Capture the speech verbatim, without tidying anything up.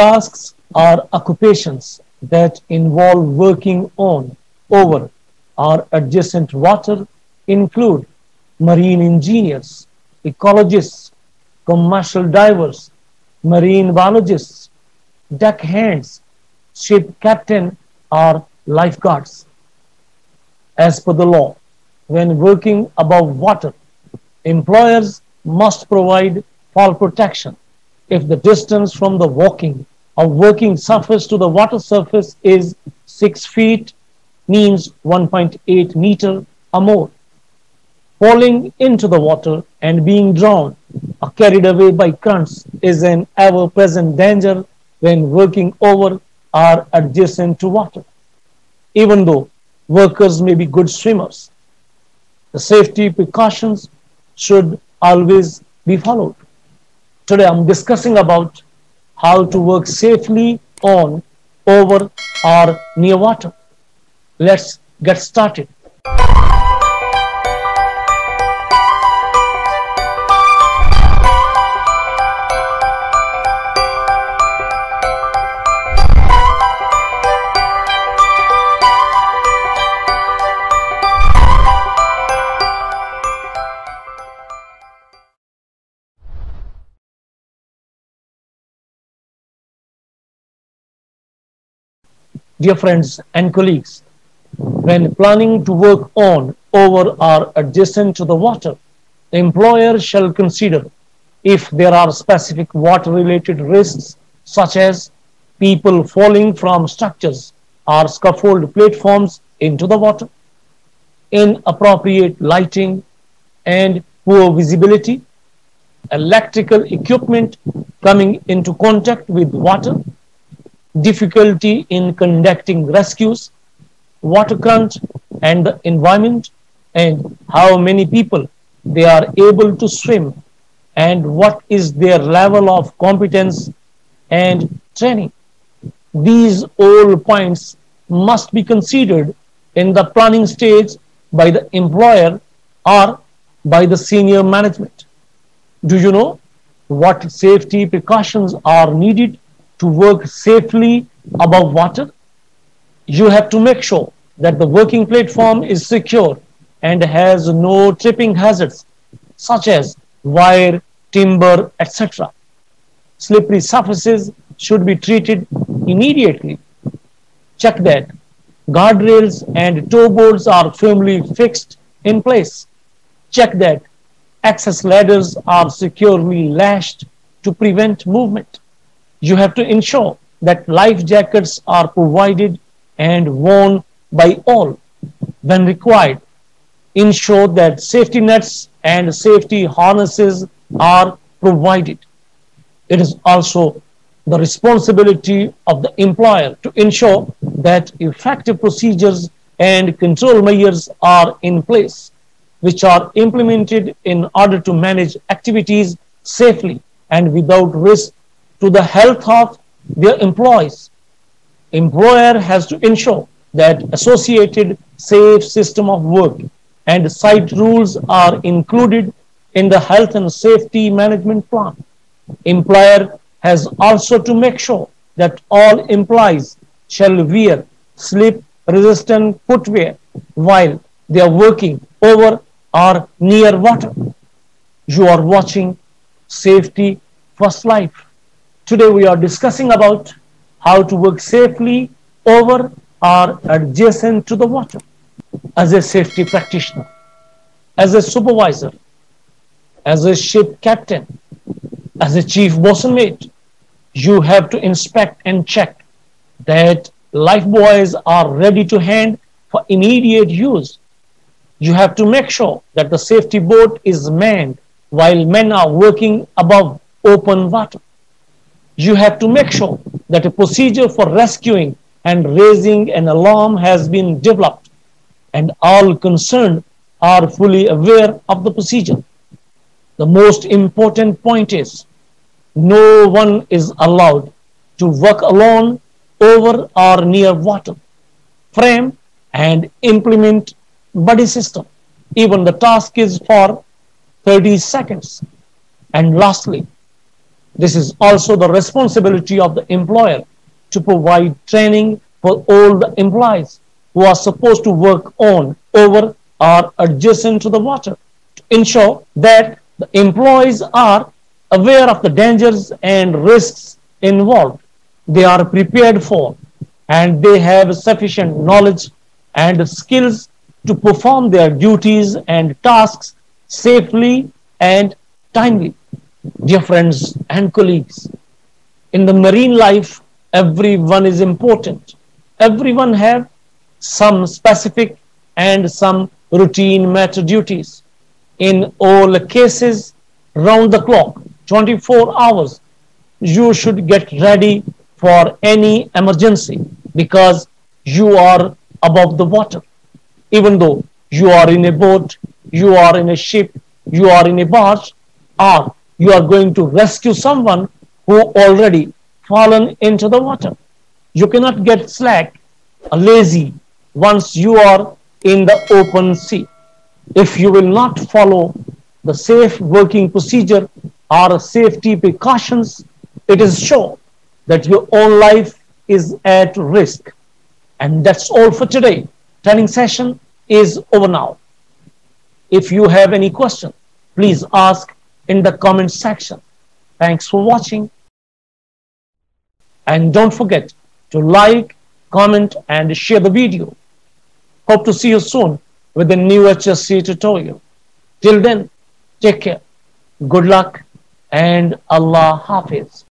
Tasks are occupations that involve working on, over, or adjacent water, include marine engineers, ecologists, commercial divers, marine biologists, deck hands, ship captain, or lifeguards. As per the law, when working above water, employers must provide fall protection if the distance from the walking or working surface to the water surface is six feet, means one point eight meter or more. Falling into the water and being drowned or carried away by currents is an ever-present danger when working over or adjacent to water. Even though workers may be good swimmers, the safety precautions should always be followed. Today I'm discussing about how to work safely on, over, or near water. Let's get started. Dear friends and colleagues, when planning to work on, over, or adjacent to the water, the employer shall consider if there are specific water-related risks, such as people falling from structures or scaffold platforms into the water, inappropriate lighting and poor visibility, electrical equipment coming into contact with water, difficulty in conducting rescues, water current and the environment, and how many people they are able to swim, and what is their level of competence and training. These all points must be considered in the planning stage by the employer or by the senior management. Do you know what safety precautions are needed to work safely above water? You have to make sure that the working platform is secure and has no tripping hazards such as wire, timber, et cetera. Slippery surfaces should be treated immediately. Check that guardrails and toe boards are firmly fixed in place. Check that access ladders are securely lashed to prevent movement. You have to ensure that life jackets are provided and worn by all when required. Ensure that safety nets and safety harnesses are provided. It is also the responsibility of the employer to ensure that effective procedures and control measures are in place, which are implemented in order to manage activities safely and without risk to the health of their employees. Employer has to ensure that associated safe system of work and site rules are included in the health and safety management plan. Employer has also to make sure that all employees shall wear slip-resistant footwear while they are working over or near water. You are watching Safety First Life. Today we are discussing about how to work safely over or adjacent to the water. As a safety practitioner, as a supervisor, as a ship captain, as a chief bosun mate, you have to inspect and check that lifebuoys are ready to hand for immediate use. You have to make sure that the safety boat is manned while men are working above open water. You have to make sure that a procedure for rescuing and raising an alarm has been developed and all concerned are fully aware of the procedure. The most important point is no one is allowed to work alone over or near water. Frame and implement buddy system. Even the task is for thirty seconds. And lastly, This is also the responsibility of the employer to provide training for all the employees who are supposed to work on, over, or adjacent to the water, to ensure that the employees are aware of the dangers and risks involved. They are prepared for, and they have sufficient knowledge and skills to perform their duties and tasks safely and timely. Dear friends and colleagues, in the marine life, everyone is important. Everyone have some specific and some routine matter duties. In all cases, round the clock, twenty-four hours, you should get ready for any emergency, because you are above the water. Even though you are in a boat, you are in a ship, you are in a barge, or you are going to rescue someone who already fallen into the water. You cannot get slack or lazy once you are in the open sea. If you will not follow the safe working procedure or safety precautions, it is sure that your own life is at risk. And that's all for today. Training session is over now. If you have any question, please ask in the comment section. Thanks for watching. And don't forget to like, comment, and share the video. Hope to see you soon with a new H S C tutorial. Till then, take care. Good luck and Allah Hafiz.